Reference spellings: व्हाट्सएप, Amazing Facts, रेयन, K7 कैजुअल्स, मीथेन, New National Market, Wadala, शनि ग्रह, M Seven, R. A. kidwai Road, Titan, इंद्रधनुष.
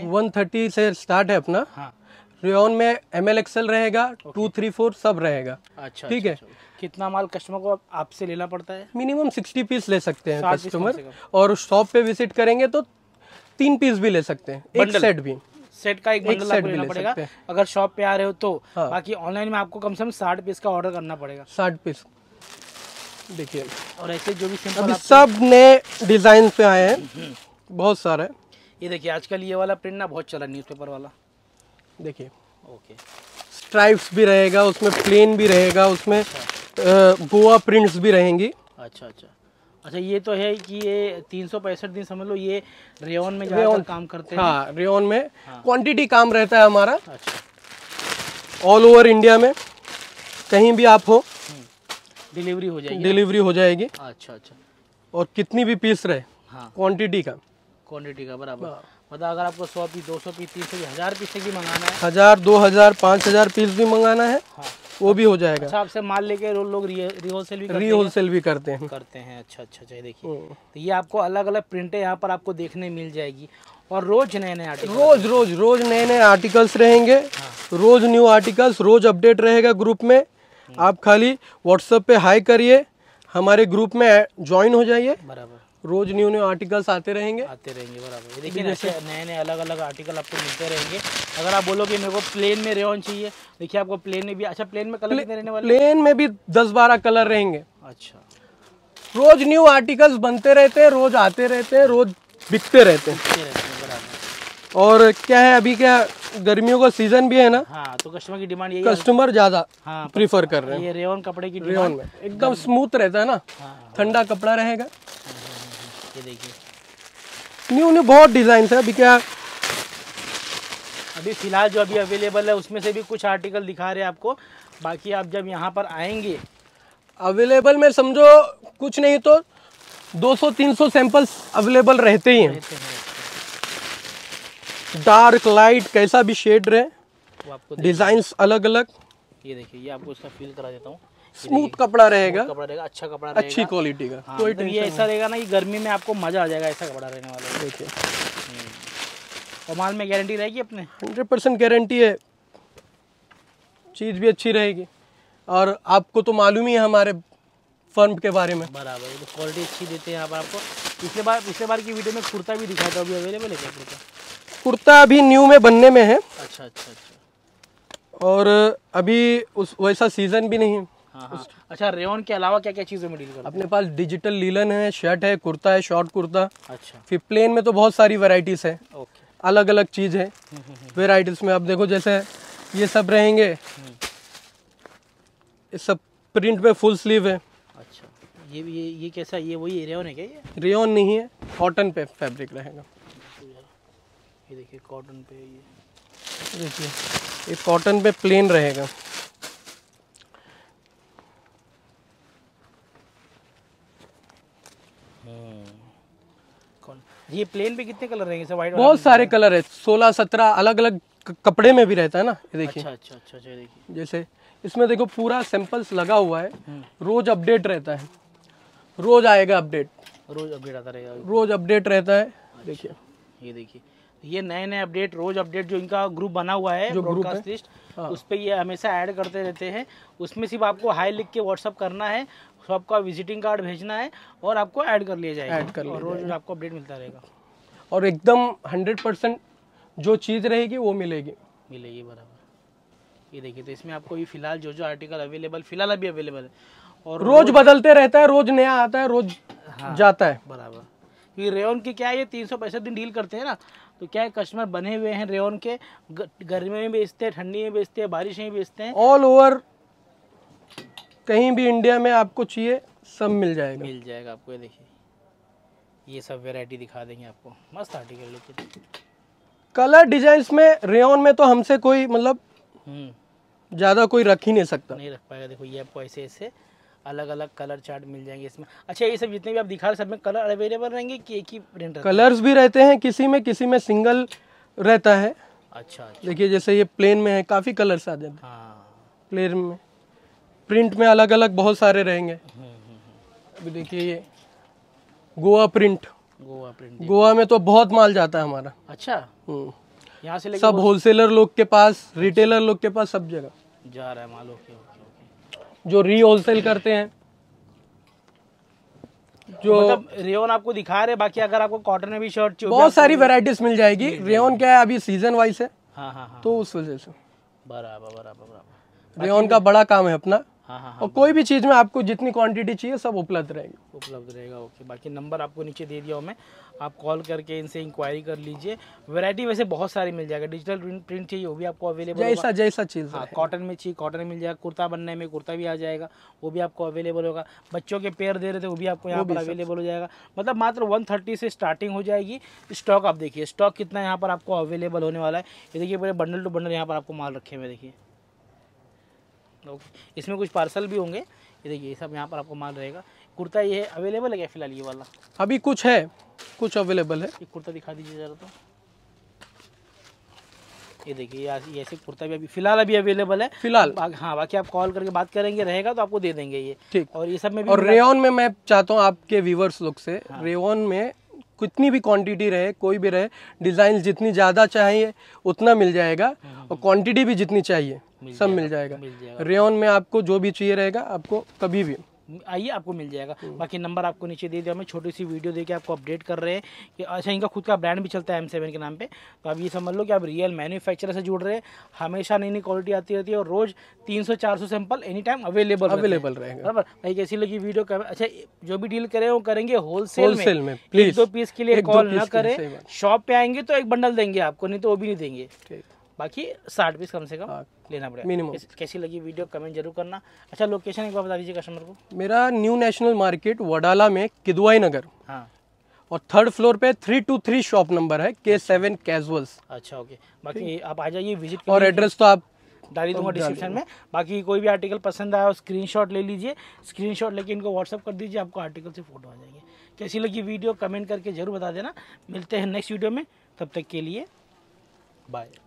130 से स्टार्ट है अपना। हाँ। रेयन में ML XL रहेगा, 2, 3, 4 सब रहेगा। अच्छा, ठीक है। कितना माल कस्टमर को आपसे लेना पड़ता है? मिनिमम 60 पीस ले सकते हैं कस्टमर, और शॉप पे विजिट करेंगे तो 3 पीस भी ले सकते हैं, एक सेट भी, सेट का एक बंडल आपको लेना पड़ेगा अगर शॉप पे आ रहे हो तो। बाकी ऑनलाइन में आपको कम से कम 60 पीस का ऑर्डर करना पड़ेगा। 60 पीस देखिए, और ऐसे जो भी सिंपल सब नए डिजाइन पे आए हैं, बहुत सारे। ये देखिए, आजकल ये वाला प्रिंट ना बहुत चला, न्यूज़पेपर वाला। देखिए, ओके, स्ट्राइप्स भी रहेगा उसमें, प्लेन भी रहेगा उसमें, गोवा प्रिंट्स भी रहेंगी। अच्छा अच्छा अच्छा, ये तो है कि ये 365 दिन समझ लो ये रेयन में ज़्यादा काम करते हैं। हाँ, रेयन में क्वांटिटी काम रहता है हमारा। अच्छा, ऑल ओवर इंडिया में कहीं भी आप हो डिलीवरी हो जाएगी। अच्छा अच्छा, और कितनी भी पीस रहे, क्वान्टिटी का बराबर। मतलब अगर आपको 100 पीस, 200 पीस, 300 पीस, 1000 पीस की मंगाना है, 1000, 2000, 5000 पीस भी मंगाना है। हाँ। वो भी हो जाएगा। अच्छा, आपसे माल लेके लोग रीहोलसेल भी करते हैं अच्छा अच्छा अच्छा, देखिए, तो ये आपको अलग अलग प्रिंटें यहाँ पर आपको देखने मिल जाएगी, और रोज नए नए आर्टिकल, रोज नए नए आर्टिकल्स रहेंगे, रोज न्यू आर्टिकल्स, रोज अपडेट रहेगा ग्रुप में। आप खाली व्हाट्सएप पे हाई करिए, हमारे ग्रुप में ज्वाइन हो जाइए, बराबर। रोज न्यू न्यू आर्टिकल्स आते रहेंगे बराबर। देखिए, नए नए अलग अलग आर्टिकल आपको मिलते रहेंगे। अगर आप बोलोगे मेरे को प्लेन में रेयन चाहिए, देखिए आपको प्लेन में भी। अच्छा, प्लेन में कलर कितने रहने वाले? प्लेन में भी 10-12 कलर रहेंगे। अच्छा, रोज न्यू आर्टिकल्स बनते रहते हैं, रोज आते रहते हैं, रोज बिकते रहते हैं। और क्या है, अभी क्या गर्मियों का सीजन भी है ना। हाँ, तो कस्टमर की डिमांड, कस्टमर ज्यादा प्रीफर कर रहे हैं रेयन कपड़े की। रेयन में एकदम स्मूथ रहता है ना, ठंडा कपड़ा रहेगा। ये देखिए, न्यू बहुत डिजाइन है। अभी क्या, अभी फिलहाल जो अभी अवेलेबल है उसमें से भी कुछ आर्टिकल दिखा रहे हैं आपको। बाकी आप जब यहाँ पर आएंगे, अवेलेबल में समझो कुछ नहीं तो 200-300 सैंपल्स अवेलेबल रहते ही हैं। डार्क लाइट कैसा भी शेड रहे, डिजाइंस अलग अलग। ये देखिए, ये आपको इसका फील करा देता हूँ। स्मूथ कपड़ा रहेगा, अच्छा कपड़ा रहेगा, अच्छी क्वालिटी का। हाँ, कोई तो ये ऐसा रहेगा ना कि गर्मी में आपको मजा आ जाएगा, ऐसा कपड़ा रहने वाला है। देखिए, और माल में गारंटी रहेगी अपने 100% गारंटी है, चीज़ भी अच्छी रहेगी। और आपको तो मालूम ही है हमारे फर्म के बारे में, बराबर। तो क्वालिटी अच्छी देते हैं यहाँ पर आपको। पिछले बार की वीडियो में कुर्ता भी दिखाता हूँ, अभी अवेलेबल है कुर्ता? कुर्ता अभी न्यू में बनने में है। अच्छा अच्छा अच्छा, और अभी उस वैसा सीजन भी नहीं है। हाँ। अच्छा, रेयन के अलावा क्या क्या चीजों में डील करते हैं? अपने पास डिजिटल लीलन है, शर्ट है, कुर्ता है, शॉर्ट कुर्ता। अच्छा, फिर प्लेन में तो बहुत सारी वैरायटीज है, अलग अलग चीज है वैरायटीज में। आप देखो, जैसे ये सब रहेंगे, ये सब प्रिंट में फुल स्लीव है। अच्छा, ये कैसा, ये वही रेयन है क्या? ये रेयन नहीं है, कॉटन पे फैब्रिक रहेगा। ये देखिए, कॉटन पे, ये देखिए, ये कॉटन पे प्लेन रहेगा। ये प्लेन पे कितने कलर रहेंगे? व्हाइट, बहुत सारे कलर है, 16-17 अलग अलग कपड़े में भी रहता है ना। ये देखिए, अच्छा अच्छा अच्छा, देखिए, जैसे इसमें देखो पूरा सैंपल्स लगा हुआ है, रोज अपडेट रहता है, रोज आएगा अपडेट, रोज अपडेट आता रहेगा, रोज अपडेट रहता है। देखिए, ये देखिए, ये नए नए अपडेट, रोज अपडेट जो इनका ग्रुप बना हुआ है, जो ब्रॉडकास्ट लिस्ट, उस पर ये हमेशा ऐड करते रहते हैं। उसमें सिर्फ आपको हाई लिख के व्हाट्सअप करना है, आपका विजिटिंग कार्ड भेजना है, और आपको ऐड कर लिया जाएगा, और रोज आपको अपडेट मिलता रहेगा। और एकदम 100% जो चीज़ रहेगी वो मिलेगी बराबर। ये देखिए, तो इसमें आपको ये फिलहाल जो आर्टिकल अभी अवेलेबल है, और रोज बदलते रहता है, रोज नया आता है, रोज जाता है, बराबर। क्योंकि रेयन की क्या है, ये 365 दिन डील करते हैं ना, तो क्या है, कस्टमर बने हुए हैं रेयन के। गर्मी में बेचते हैं, ठंडी में बेचते हैं, बारिश में बेचते हैं, ऑल ओवर कहीं भी इंडिया में आपको चाहिए सब मिल जाएगा आपको। ये देखिए, ये सब वैरायटी दिखा देंगे आपको, मस्त आर्टिकल। लेकिन कलर डिजाइंस में रेयन में तो हमसे कोई मतलब ज़्यादा कोई रख ही नहीं सकता, नहीं रख पाएगा। देखो, ये आपको ऐसे अलग अलग कलर चार्ट मिल जाएंगे इसमें। अच्छा, ये सब जितने भी आप दिखा रहे सब में कलर अवेलेबल रहेंगे कि एक ही प्रिंट? कलर्स भी रहते हैं, किसी में सिंगल रहता है। अच्छा, देखिए, जैसे ये प्लेन में है, काफ़ी कलर्स आ जाते हैं प्लेन में, प्रिंट में अलग अलग बहुत सारे रहेंगे। अभी देखिए, ये गोवा प्रिंट, गोवा में तो बहुत माल जाता है हमारा। अच्छा, यहाँ से सब होलसेलर लोग के पास, रिटेलर लोग के पास, सब जगह जा रहा है माल। ओके। जो री होलसेल करते हैं, जो मतलब रेयन आपको दिखा रहे। बाकी अगर आपको कॉटन में भी शर्ट बहुत सारी वैरायटीज मिल जाएगी। रेयन क्या है, अभी सीजन वाइज है। हाँ हाँ हाँ। तो उस वजह से बराबर रेयन का बड़ा काम है अपना। हाँ हाँ। और कोई भी चीज में आपको जितनी क्वांटिटी चाहिए सब उपलब्ध रहेगी, उपलब्ध रहेगा। ओके। बाकी नंबर आपको नीचे दे दिया हूँ मैं, आप कॉल करके इनसे इंक्वायरी कर लीजिए। वैरायटी वैसे बहुत सारी मिल जाएगा। डिजिटल प्रिंट चाहिए वो भी आपको अवेलेबल, जैसा जैसा चीज़। हाँ, कॉटन में चाहिए कॉटन मिल जाएगा। कुर्ता बनने में कुर्ता भी आ जाएगा, वो भी आपको अवेलेबल होगा। बच्चों के पैर दे रहे थे वो भी आपको यहाँ पर अवेलेबल हो जाएगा। मतलब मात्र 130 से स्टार्टिंग हो जाएगी। स्टॉक आप देखिए, स्टॉक कितना यहाँ पर आपको अवेलेबल होने वाला है। ये देखिए पूरे बंडल टू बंडल यहाँ पर आपको माल रखे हुए देखिए। ओके। इसमें कुछ पार्सल भी होंगे। ये देखिए सब यहाँ पर आपको माल रहेगा। कुर्ता ये अवेलेबल है क्या फिलहाल? ये वाला अभी कुछ है, कुछ अवेलेबल है। ये कुर्ता दिखा दीजिए ज़रा। तो ये देखिए ये ऐसे कुर्ता भी अभी फिलहाल अभी अवेलेबल है फिलहाल। हाँ, बाकी आप कॉल करके बात करेंगे, रहेगा तो आपको दे देंगे ये। ठीक। और ये सब में भी, और रेयन में मैं चाहता हूँ आपके व्यूवर्स लोग से, रेयन में कितनी भी क्वांटिटी रहे, कोई भी रहे, डिज़ाइन जितनी ज़्यादा चाहिए उतना मिल जाएगा, और क्वांटिटी भी जितनी चाहिए सब मिल जाएगा। रेयन में आपको जो भी चाहिए रहेगा, आपको कभी भी आइए आपको मिल जाएगा। बाकी नंबर आपको नीचे दे दिया। हमें छोटी सी वीडियो देके आपको अपडेट कर रहे हैं कि अच्छा इनका खुद का ब्रांड भी चलता है M7 के नाम पे। तो आप ये समझ लो कि आप रियल मैन्युफैक्चरर से जुड़ रहे हैं। हमेशा नई नई क्वालिटी आती रहती है और रोज 300-400 सैंपल एनी टाइम अवेलेबल रहेगा। बराबर भाई, कैसी लगी वीडियो? अच्छा, जो भी डील करें वो करेंगे होलसेल में। प्लीज 2 पीस के लिए कॉल ना करें। शॉप पे आएंगे तो एक बंडल देंगे आपको, नहीं तो वो भी नहीं देंगे। बाकी 60 पीस कम से कम लेना पड़ेगा मिनिमम। कैसी लगी वीडियो कमेंट जरूर करना। अच्छा, लोकेशन एक बार बता दीजिए कस्टमर को। मेरा न्यू नेशनल मार्केट वडाला में, किदवाई नगर। हाँ। और 3rd फ्लोर पे 323 शॉप नंबर है, K7 कैजुअल्स। अच्छा, ओके। बाकी आप आ जाइए विजिट, और एड्रेस तो आप डाली दूंगा डिस्क्रिप्शन में। बाकी कोई भी आर्टिकल पसंद आया स्क्रीनशॉट ले लीजिए। स्क्रीनशॉट लेके इनको व्हाट्सअप कर दीजिए, आपको आर्टिकल से फोटो आ जाएंगे। कैसी लगी वीडियो कमेंट करके जरूर बता देना। मिलते हैं नेक्स्ट वीडियो में, तब तक के लिए बाय।